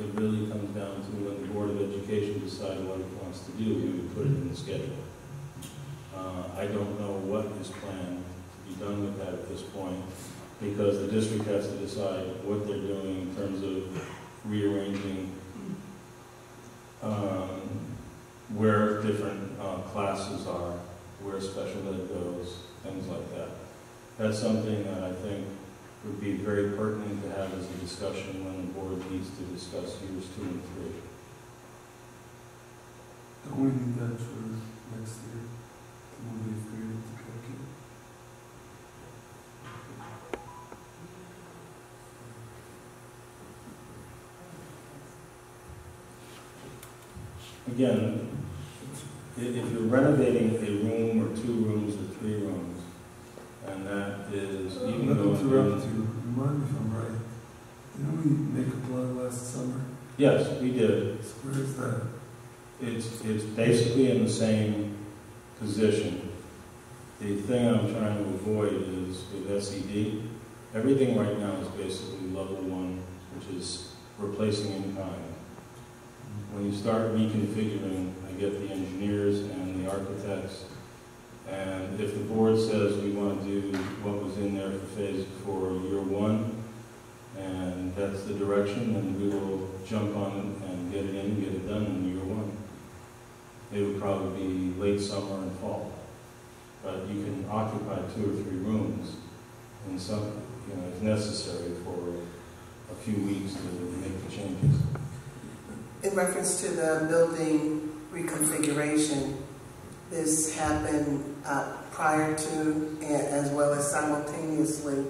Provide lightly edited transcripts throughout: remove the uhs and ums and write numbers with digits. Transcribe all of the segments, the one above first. It really comes down to when the Board of Education decides what it wants to do, we would put it in the schedule. I don't know what is planned to be done with that at this point, because the district has to decide what they're doing in terms of rearranging where different classes are, where special ed goes, things like that. That's something that I think would be very pertinent to have as a discussion when the board needs to discuss years 2 and 3. Don't we need that for next year? Will we agree with the curriculum? Again, if you're renovating a room or 2 rooms or 3 rooms, and that is even though to interrupt you, remind me if I'm right. Didn't we make a plan last summer? Yes, we did. So where is that? It's basically in the same position. The thing I'm trying to avoid is with SED, everything right now is basically level 1, which is replacing in kind. When you start reconfiguring, I get the engineers and the architects, and if the board says we want to do what was in there for year 1, and that's the direction, then we will jump on it and get it in, get it done in year 1. It would probably be late summer and fall, but you can occupy 2 or 3 rooms, and some, you know, if necessary, for a few weeks to make the changes. In reference to the building reconfiguration, this happened prior to as well as simultaneously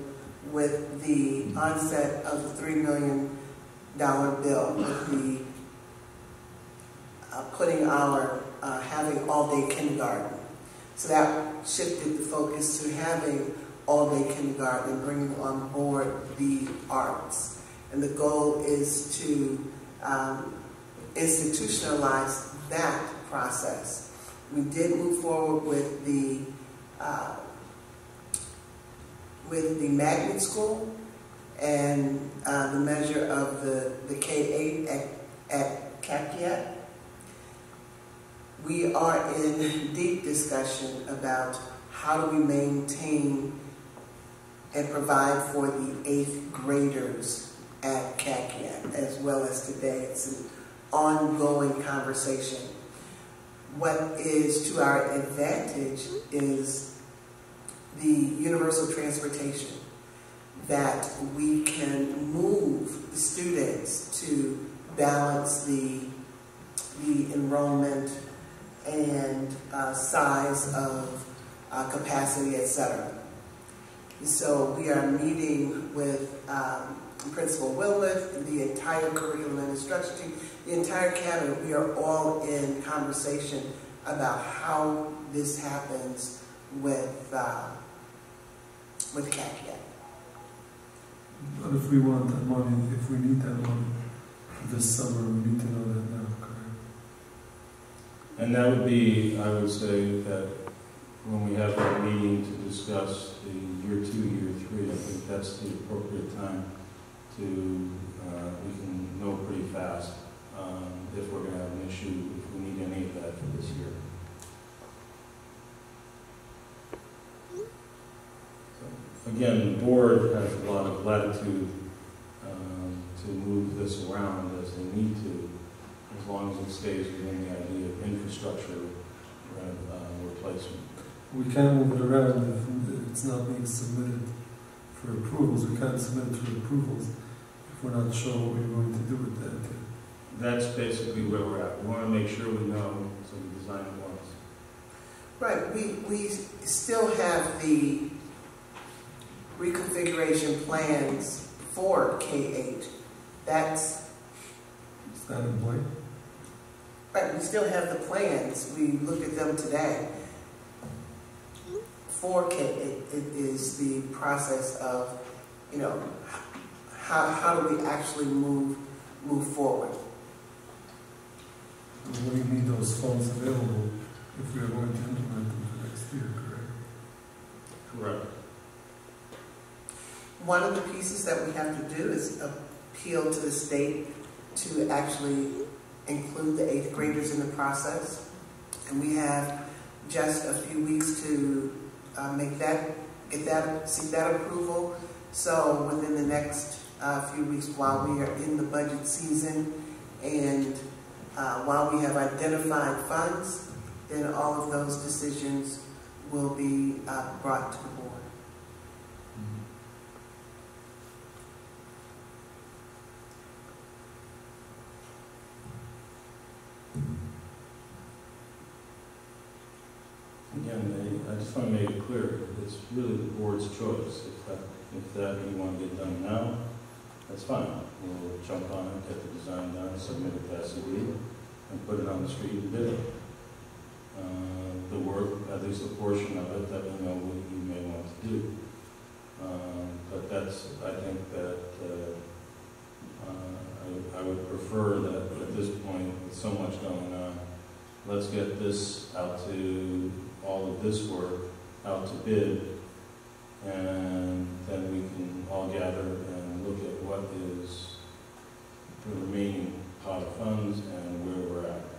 with the onset of the $3 million bill, with the putting our having all-day kindergarten. So that shifted the focus to having all-day kindergarten and bringing on board the arts. And the goal is to institutionalize that process. We did move forward with the magnet school and the measure of the K-8 at Kakiat. We are in deep discussion about how do we maintain and provide for the 8th graders at Kakiat, as well as today. It's an ongoing conversation. What is to our advantage is the universal transportation, that we can move the students to balance the enrollment and size of capacity, etc. So we are meeting with Principal Wilmeth, the entire curriculum and instruction team, the entire cabinet. We are all in conversation about how this happens with Katya. But if we want that money, if we need that money for this summer, we need to know that now, correct? And that would be, I would say, that when we have our meeting to discuss the year 2, year 3, I think that's the appropriate time to, we can know pretty fast if we're going to have an issue, if we need any of that for this year. So, again, the board has a lot of latitude to move this around as they need to, as long as it stays within the idea of infrastructure replacement. We can't move it around if it's not being submitted for approvals. We can't submit for approvals if we're not sure what we're going to do with that. That's basically where we're at. We want to make sure we know, so we design it once. Right. We still have the reconfiguration plans for K-8. That's... Is that in play? Right. We still have the plans. We looked at them today. For K-8, it is the process of, you know, how do we actually move forward? We need those funds available if we are going to implement them for next year, correct? Correct. One of the pieces that we have to do is appeal to the state to actually include the 8th graders in the process. And we have just a few weeks to seek that approval. So within the next few weeks, while we are in the budget season and while we have identified funds, then all of those decisions will be brought to the board. Again, I just want to make it clear, it's really the board's choice. If that you want to get done now, that's fine. We'll jump on it, get the design done, submit it to SED, and put it on the street and bid it. The work, at least a portion of it, that we know what you may want to do. But that's, I think that I would prefer that at this point, with so much going on, let's get this out to all of this work out to bid, and then we can all gather and look at what is the remaining pot of funds and where we're at.